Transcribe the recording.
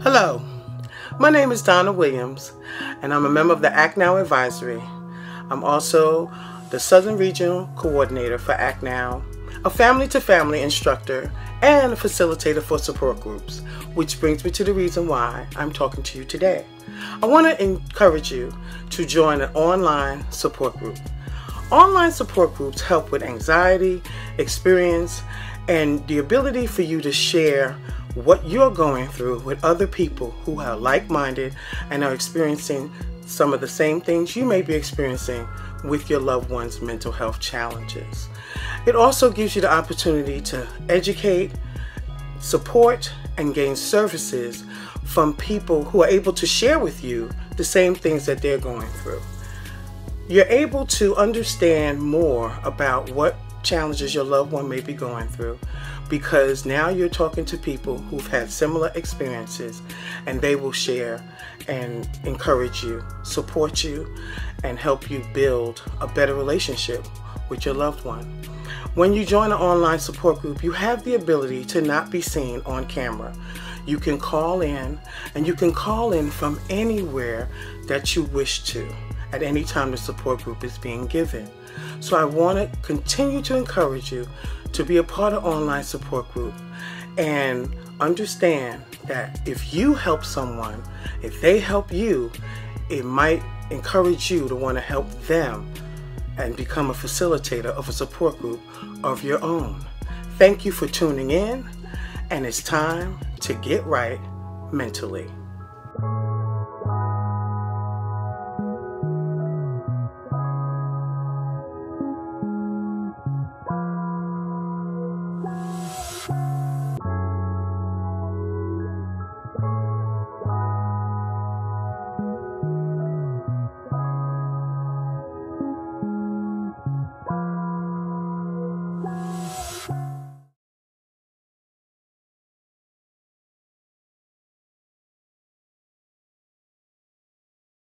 Hello, my name is Donna Williams, and I'm a member of the Act Now Advisory. I'm also the Southern Regional Coordinator for Act Now, a family-to-family instructor, and a facilitator for support groups, which brings me to the reason why I'm talking to you today. I want to encourage you to join an online support group. Online support groups help with anxiety, experience, and the ability for you to share what you're going through with other people who are like-minded and are experiencing some of the same things you may be experiencing with your loved one's mental health challenges. It also gives you the opportunity to educate, support, and gain services from people who are able to share with you the same things that they're going through. You're able to understand more about what challenges your loved one may be going through, because now you're talking to people who've had similar experiences, and they will share and encourage you, support you, and help you build a better relationship with your loved one. When you join an online support group, you have the ability to not be seen on camera. You can call in, and you can call in from anywhere that you wish to at any time the support group is being given. So I want to continue to encourage you to be a part of online support group, and understand that if you help someone, if they help you, it might encourage you to want to help them and become a facilitator of a support group of your own. Thank you for tuning in, and it's time to get right mentally.